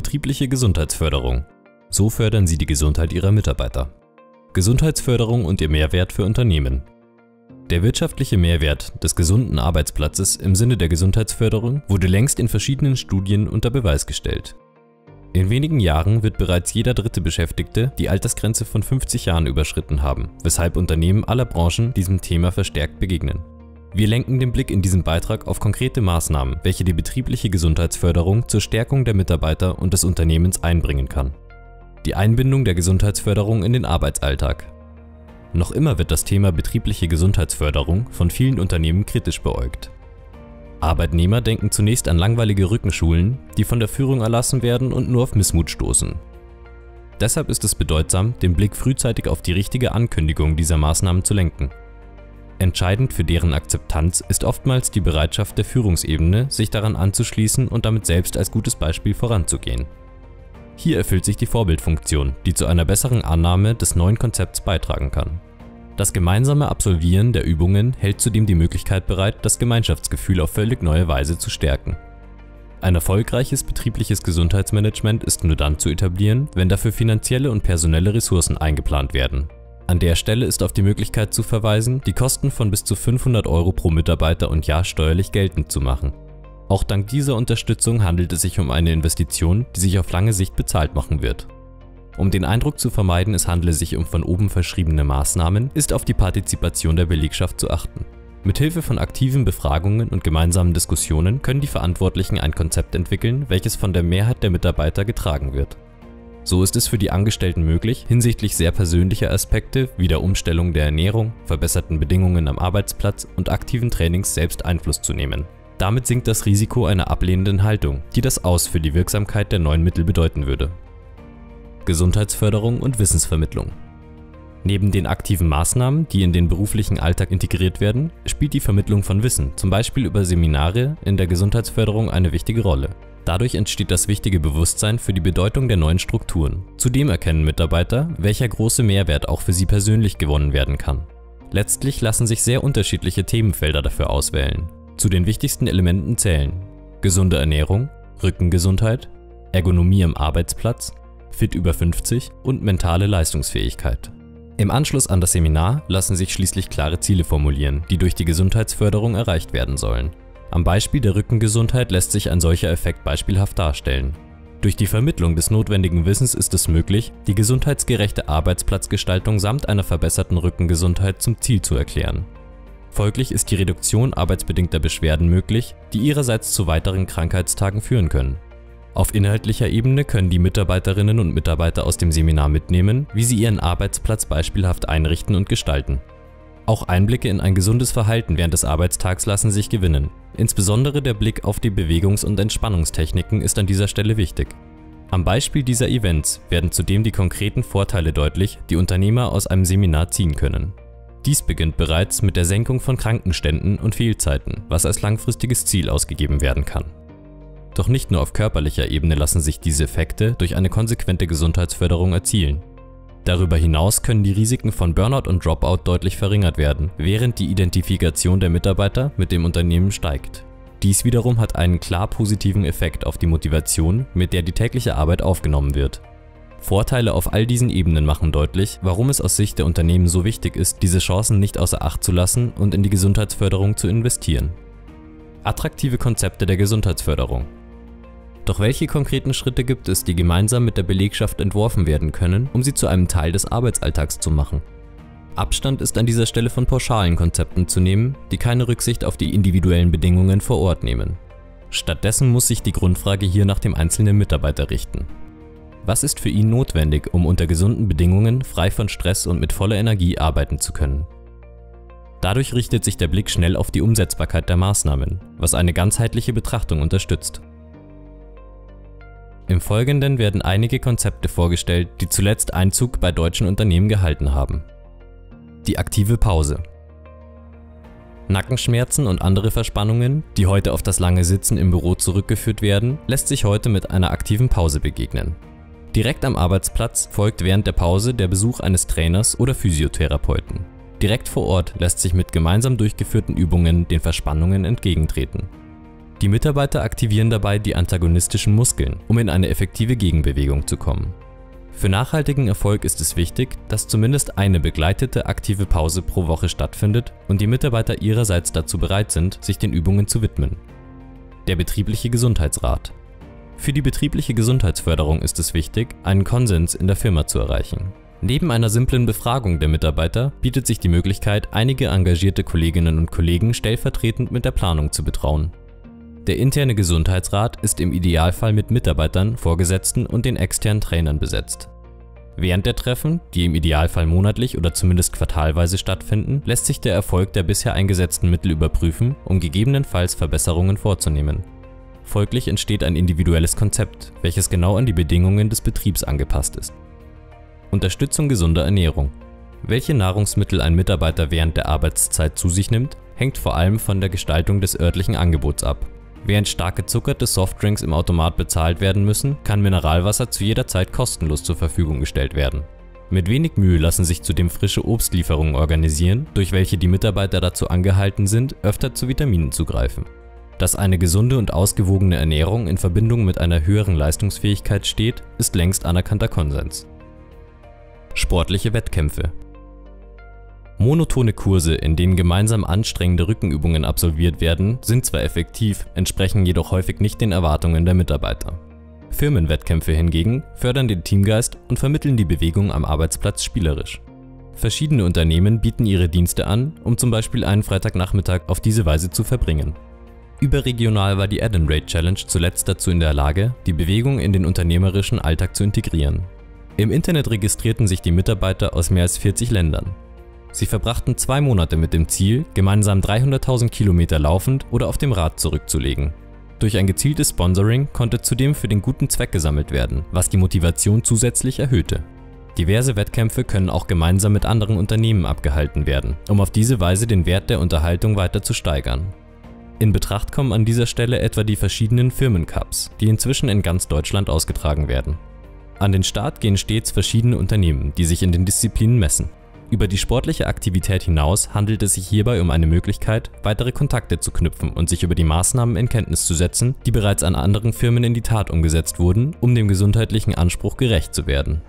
betriebliche Gesundheitsförderung. So fördern sie die Gesundheit ihrer Mitarbeiter. Gesundheitsförderung und ihr Mehrwert für Unternehmen. Der wirtschaftliche Mehrwert des gesunden Arbeitsplatzes im Sinne der Gesundheitsförderung wurde längst in verschiedenen Studien unter Beweis gestellt. In wenigen Jahren wird bereits jeder dritte Beschäftigte die Altersgrenze von 50 Jahren überschritten haben, weshalb Unternehmen aller Branchen diesem Thema verstärkt begegnen. Wir lenken den Blick in diesem Beitrag auf konkrete Maßnahmen, welche die betriebliche Gesundheitsförderung zur Stärkung der Mitarbeiter und des Unternehmens einbringen kann. Die Einbindung der Gesundheitsförderung in den Arbeitsalltag. Noch immer wird das Thema betriebliche Gesundheitsförderung von vielen Unternehmen kritisch beäugt. Arbeitnehmer denken zunächst an langweilige Rückenschulen, die von der Führung erlassen werden und nur auf Missmut stoßen. Deshalb ist es bedeutsam, den Blick frühzeitig auf die richtige Ankündigung dieser Maßnahmen zu lenken. Entscheidend für deren Akzeptanz ist oftmals die Bereitschaft der Führungsebene, sich daran anzuschließen und damit selbst als gutes Beispiel voranzugehen. Hier erfüllt sich die Vorbildfunktion, die zu einer besseren Annahme des neuen Konzepts beitragen kann. Das gemeinsame Absolvieren der Übungen hält zudem die Möglichkeit bereit, das Gemeinschaftsgefühl auf völlig neue Weise zu stärken. Ein erfolgreiches betriebliches Gesundheitsmanagement ist nur dann zu etablieren, wenn dafür finanzielle und personelle Ressourcen eingeplant werden. An der Stelle ist auf die Möglichkeit zu verweisen, die Kosten von bis zu 500 € pro Mitarbeiter und Jahr steuerlich geltend zu machen. Auch dank dieser Unterstützung handelt es sich um eine Investition, die sich auf lange Sicht bezahlt machen wird. Um den Eindruck zu vermeiden, es handle sich um von oben verschriebene Maßnahmen, ist auf die Partizipation der Belegschaft zu achten. Mithilfe von aktiven Befragungen und gemeinsamen Diskussionen können die Verantwortlichen ein Konzept entwickeln, welches von der Mehrheit der Mitarbeiter getragen wird. So ist es für die Angestellten möglich, hinsichtlich sehr persönlicher Aspekte wie der Umstellung der Ernährung, verbesserten Bedingungen am Arbeitsplatz und aktiven Trainings selbst Einfluss zu nehmen. Damit sinkt das Risiko einer ablehnenden Haltung, die das Aus für die Wirksamkeit der neuen Mittel bedeuten würde. Gesundheitsförderung und Wissensvermittlung. Neben den aktiven Maßnahmen, die in den beruflichen Alltag integriert werden, spielt die Vermittlung von Wissen, zum Beispiel über Seminare, in der Gesundheitsförderung eine wichtige Rolle. Dadurch entsteht das wichtige Bewusstsein für die Bedeutung der neuen Strukturen. Zudem erkennen Mitarbeiter, welcher große Mehrwert auch für sie persönlich gewonnen werden kann. Letztlich lassen sich sehr unterschiedliche Themenfelder dafür auswählen. Zu den wichtigsten Elementen zählen: gesunde Ernährung, Rückengesundheit, Ergonomie am Arbeitsplatz, Fit über 50 und mentale Leistungsfähigkeit. Im Anschluss an das Seminar lassen sich schließlich klare Ziele formulieren, die durch die Gesundheitsförderung erreicht werden sollen. Am Beispiel der Rückengesundheit lässt sich ein solcher Effekt beispielhaft darstellen. Durch die Vermittlung des notwendigen Wissens ist es möglich, die gesundheitsgerechte Arbeitsplatzgestaltung samt einer verbesserten Rückengesundheit zum Ziel zu erklären. Folglich ist die Reduktion arbeitsbedingter Beschwerden möglich, die ihrerseits zu weiteren Krankheitstagen führen können. Auf inhaltlicher Ebene können die Mitarbeiterinnen und Mitarbeiter aus dem Seminar mitnehmen, wie sie ihren Arbeitsplatz beispielhaft einrichten und gestalten. Auch Einblicke in ein gesundes Verhalten während des Arbeitstags lassen sich gewinnen. Insbesondere der Blick auf die Bewegungs- und Entspannungstechniken ist an dieser Stelle wichtig. Am Beispiel dieser Events werden zudem die konkreten Vorteile deutlich, die Unternehmer aus einem Seminar ziehen können. Dies beginnt bereits mit der Senkung von Krankenständen und Fehlzeiten, was als langfristiges Ziel ausgegeben werden kann. Doch nicht nur auf körperlicher Ebene lassen sich diese Effekte durch eine konsequente Gesundheitsförderung erzielen. Darüber hinaus können die Risiken von Burnout und Dropout deutlich verringert werden, während die Identifikation der Mitarbeiter mit dem Unternehmen steigt. Dies wiederum hat einen klar positiven Effekt auf die Motivation, mit der die tägliche Arbeit aufgenommen wird. Vorteile auf all diesen Ebenen machen deutlich, warum es aus Sicht der Unternehmen so wichtig ist, diese Chancen nicht außer Acht zu lassen und in die Gesundheitsförderung zu investieren. Attraktive Konzepte der Gesundheitsförderung. Doch welche konkreten Schritte gibt es, die gemeinsam mit der Belegschaft entworfen werden können, um sie zu einem Teil des Arbeitsalltags zu machen? Abstand ist an dieser Stelle von pauschalen Konzepten zu nehmen, die keine Rücksicht auf die individuellen Bedingungen vor Ort nehmen. Stattdessen muss sich die Grundfrage hier nach dem einzelnen Mitarbeiter richten. Was ist für ihn notwendig, um unter gesunden Bedingungen frei von Stress und mit voller Energie arbeiten zu können? Dadurch richtet sich der Blick schnell auf die Umsetzbarkeit der Maßnahmen, was eine ganzheitliche Betrachtung unterstützt. Im Folgenden werden einige Konzepte vorgestellt, die zuletzt Einzug bei deutschen Unternehmen gehalten haben. Die aktive Pause. Nackenschmerzen und andere Verspannungen, die heute auf das lange Sitzen im Büro zurückgeführt werden, lässt sich heute mit einer aktiven Pause begegnen. Direkt am Arbeitsplatz folgt während der Pause der Besuch eines Trainers oder Physiotherapeuten. Direkt vor Ort lässt sich mit gemeinsam durchgeführten Übungen den Verspannungen entgegentreten. Die Mitarbeiter aktivieren dabei die antagonistischen Muskeln, um in eine effektive Gegenbewegung zu kommen. Für nachhaltigen Erfolg ist es wichtig, dass zumindest eine begleitete aktive Pause pro Woche stattfindet und die Mitarbeiter ihrerseits dazu bereit sind, sich den Übungen zu widmen. Der betriebliche Gesundheitsrat. Für die betriebliche Gesundheitsförderung ist es wichtig, einen Konsens in der Firma zu erreichen. Neben einer simplen Befragung der Mitarbeiter bietet sich die Möglichkeit, einige engagierte Kolleginnen und Kollegen stellvertretend mit der Planung zu betrauen. Der interne Gesundheitsrat ist im Idealfall mit Mitarbeitern, Vorgesetzten und den externen Trainern besetzt. Während der Treffen, die im Idealfall monatlich oder zumindest quartalweise stattfinden, lässt sich der Erfolg der bisher eingesetzten Mittel überprüfen, um gegebenenfalls Verbesserungen vorzunehmen. Folglich entsteht ein individuelles Konzept, welches genau an die Bedingungen des Betriebs angepasst ist. Unterstützung gesunder Ernährung. Welche Nahrungsmittel ein Mitarbeiter während der Arbeitszeit zu sich nimmt, hängt vor allem von der Gestaltung des örtlichen Angebots ab. Während stark gezuckerte Softdrinks im Automat bezahlt werden müssen, kann Mineralwasser zu jeder Zeit kostenlos zur Verfügung gestellt werden. Mit wenig Mühe lassen sich zudem frische Obstlieferungen organisieren, durch welche die Mitarbeiter dazu angehalten sind, öfter zu Vitaminen zu greifen. Dass eine gesunde und ausgewogene Ernährung in Verbindung mit einer höheren Leistungsfähigkeit steht, ist längst anerkannter Konsens. Sportliche Wettkämpfe. Monotone Kurse, in denen gemeinsam anstrengende Rückenübungen absolviert werden, sind zwar effektiv, entsprechen jedoch häufig nicht den Erwartungen der Mitarbeiter. Firmenwettkämpfe hingegen fördern den Teamgeist und vermitteln die Bewegung am Arbeitsplatz spielerisch. Verschiedene Unternehmen bieten ihre Dienste an, um zum Beispiel einen Freitagnachmittag auf diese Weise zu verbringen. Überregional war die Adam-Rate Challenge zuletzt dazu in der Lage, die Bewegung in den unternehmerischen Alltag zu integrieren. Im Internet registrierten sich die Mitarbeiter aus mehr als 40 Ländern. Sie verbrachten 2 Monate mit dem Ziel, gemeinsam 300.000 Kilometer laufend oder auf dem Rad zurückzulegen. Durch ein gezieltes Sponsoring konnte zudem für den guten Zweck gesammelt werden, was die Motivation zusätzlich erhöhte. Diverse Wettkämpfe können auch gemeinsam mit anderen Unternehmen abgehalten werden, um auf diese Weise den Wert der Unterhaltung weiter zu steigern. In Betracht kommen an dieser Stelle etwa die verschiedenen Firmencups, die inzwischen in ganz Deutschland ausgetragen werden. An den Start gehen stets verschiedene Unternehmen, die sich in den Disziplinen messen. Über die sportliche Aktivität hinaus handelt es sich hierbei um eine Möglichkeit, weitere Kontakte zu knüpfen und sich über die Maßnahmen in Kenntnis zu setzen, die bereits an anderen Firmen in die Tat umgesetzt wurden, um dem gesundheitlichen Anspruch gerecht zu werden.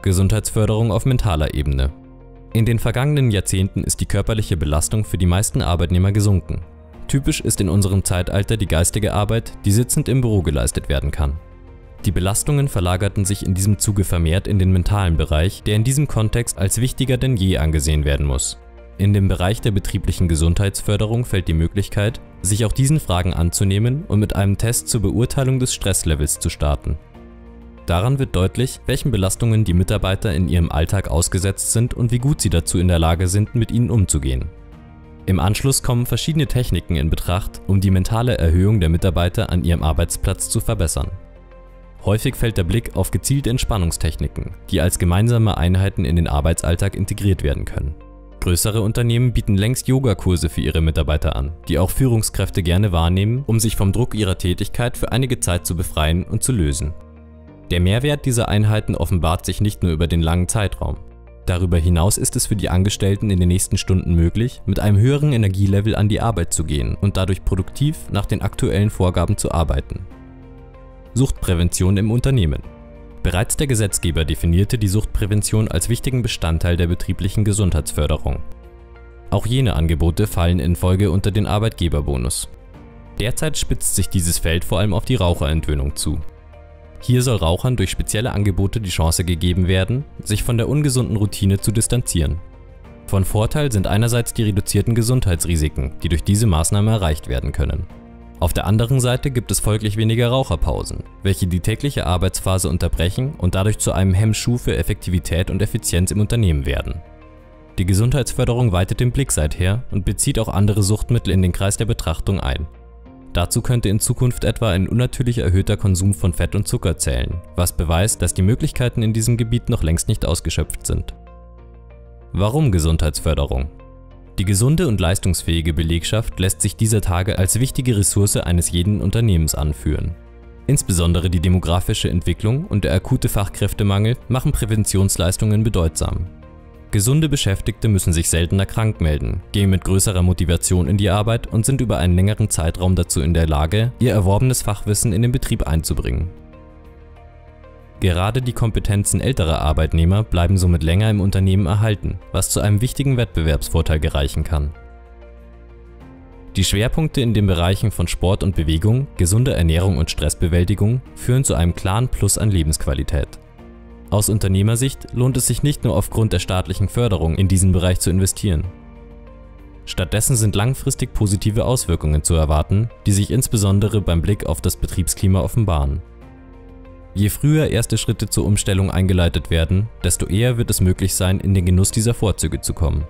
Gesundheitsförderung auf mentaler Ebene. In den vergangenen Jahrzehnten ist die körperliche Belastung für die meisten Arbeitnehmer gesunken. Typisch ist in unserem Zeitalter die geistige Arbeit, die sitzend im Büro geleistet werden kann. Die Belastungen verlagerten sich in diesem Zuge vermehrt in den mentalen Bereich, der in diesem Kontext als wichtiger denn je angesehen werden muss. In dem Bereich der betrieblichen Gesundheitsförderung fällt die Möglichkeit, sich auch diesen Fragen anzunehmen und mit einem Test zur Beurteilung des Stresslevels zu starten. Daran wird deutlich, welchen Belastungen die Mitarbeiter in ihrem Alltag ausgesetzt sind und wie gut sie dazu in der Lage sind, mit ihnen umzugehen. Im Anschluss kommen verschiedene Techniken in Betracht, um die mentale Erhöhung der Mitarbeiter an ihrem Arbeitsplatz zu verbessern. Häufig fällt der Blick auf gezielte Entspannungstechniken, die als gemeinsame Einheiten in den Arbeitsalltag integriert werden können. Größere Unternehmen bieten längst Yogakurse für ihre Mitarbeiter an, die auch Führungskräfte gerne wahrnehmen, um sich vom Druck ihrer Tätigkeit für einige Zeit zu befreien und zu lösen. Der Mehrwert dieser Einheiten offenbart sich nicht nur über den langen Zeitraum. Darüber hinaus ist es für die Angestellten in den nächsten Stunden möglich, mit einem höheren Energielevel an die Arbeit zu gehen und dadurch produktiv nach den aktuellen Vorgaben zu arbeiten. Suchtprävention im Unternehmen. Bereits der Gesetzgeber definierte die Suchtprävention als wichtigen Bestandteil der betrieblichen Gesundheitsförderung. Auch jene Angebote fallen in Folge unter den Arbeitgeberbonus. Derzeit spitzt sich dieses Feld vor allem auf die Raucherentwöhnung zu. Hier soll Rauchern durch spezielle Angebote die Chance gegeben werden, sich von der ungesunden Routine zu distanzieren. Von Vorteil sind einerseits die reduzierten Gesundheitsrisiken, die durch diese Maßnahme erreicht werden können. Auf der anderen Seite gibt es folglich weniger Raucherpausen, welche die tägliche Arbeitsphase unterbrechen und dadurch zu einem Hemmschuh für Effektivität und Effizienz im Unternehmen werden. Die Gesundheitsförderung weitet den Blick seither und bezieht auch andere Suchtmittel in den Kreis der Betrachtung ein. Dazu könnte in Zukunft etwa ein unnatürlich erhöhter Konsum von Fett und Zucker zählen, was beweist, dass die Möglichkeiten in diesem Gebiet noch längst nicht ausgeschöpft sind. Warum Gesundheitsförderung? Die gesunde und leistungsfähige Belegschaft lässt sich dieser Tage als wichtige Ressource eines jeden Unternehmens anführen. Insbesondere die demografische Entwicklung und der akute Fachkräftemangel machen Präventionsleistungen bedeutsam. Gesunde Beschäftigte müssen sich seltener krank melden, gehen mit größerer Motivation in die Arbeit und sind über einen längeren Zeitraum dazu in der Lage, ihr erworbenes Fachwissen in den Betrieb einzubringen. Gerade die Kompetenzen älterer Arbeitnehmer bleiben somit länger im Unternehmen erhalten, was zu einem wichtigen Wettbewerbsvorteil gereichen kann. Die Schwerpunkte in den Bereichen von Sport und Bewegung, gesunder Ernährung und Stressbewältigung führen zu einem klaren Plus an Lebensqualität. Aus Unternehmersicht lohnt es sich nicht nur aufgrund der staatlichen Förderung in diesen Bereich zu investieren. Stattdessen sind langfristig positive Auswirkungen zu erwarten, die sich insbesondere beim Blick auf das Betriebsklima offenbaren. Je früher erste Schritte zur Umstellung eingeleitet werden, desto eher wird es möglich sein, in den Genuss dieser Vorzüge zu kommen.